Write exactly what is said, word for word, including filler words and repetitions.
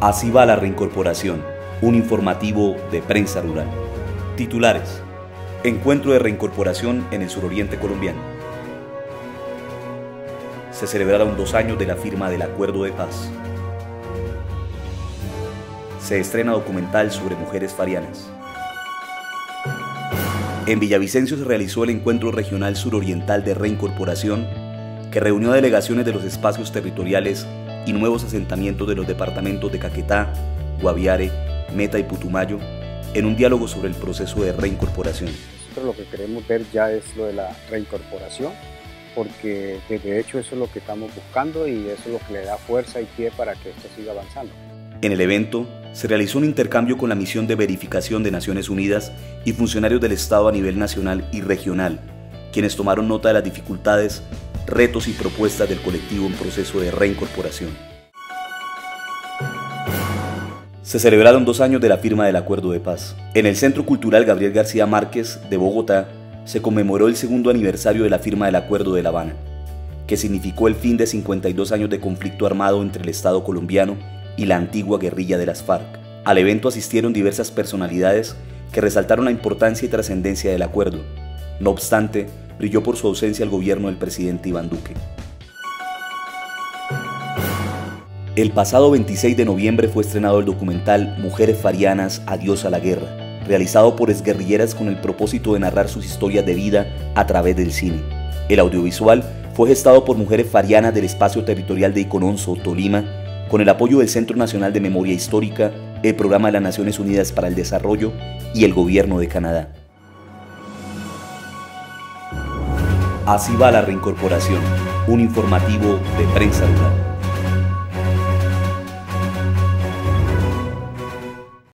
Así va la reincorporación, un informativo de Prensa Rural. Titulares: Encuentro de reincorporación en el suroriente colombiano. Se celebraron dos años de la firma del Acuerdo de Paz. Se estrena documental sobre mujeres farianas. En Villavicencio se realizó el Encuentro Regional Suroriental de Reincorporación, que reunió a delegaciones de los espacios territoriales y nuevos asentamientos de los departamentos de Caquetá, Guaviare, Meta y Putumayo, en un diálogo sobre el proceso de reincorporación. Nosotros lo que queremos ver ya es lo de la reincorporación, porque de hecho eso es lo que estamos buscando y eso es lo que le da fuerza y pie para que esto siga avanzando. En el evento se realizó un intercambio con la misión de verificación de Naciones Unidas y funcionarios del Estado a nivel nacional y regional, quienes tomaron nota de las dificultades, retos y propuestas del colectivo en proceso de reincorporación. Se celebraron dos años de la firma del Acuerdo de Paz. En el Centro Cultural Gabriel García Márquez de Bogotá se conmemoró el segundo aniversario de la firma del Acuerdo de La Habana, que significó el fin de cincuenta y dos años de conflicto armado entre el Estado colombiano y la antigua guerrilla de las FARC. Al evento asistieron diversas personalidades que resaltaron la importancia y trascendencia del acuerdo. No obstante, brilló por su ausencia el gobierno del presidente Iván Duque. El pasado veintiséis de noviembre fue estrenado el documental Mujeres Farianas, Adiós a la Guerra, realizado por exguerrilleras con el propósito de narrar sus historias de vida a través del cine. El audiovisual fue gestado por mujeres farianas del espacio territorial de Icononzo, Tolima, con el apoyo del Centro Nacional de Memoria Histórica, el Programa de las Naciones Unidas para el Desarrollo y el Gobierno de Canadá. Así va la reincorporación, un informativo de Prensa Rural.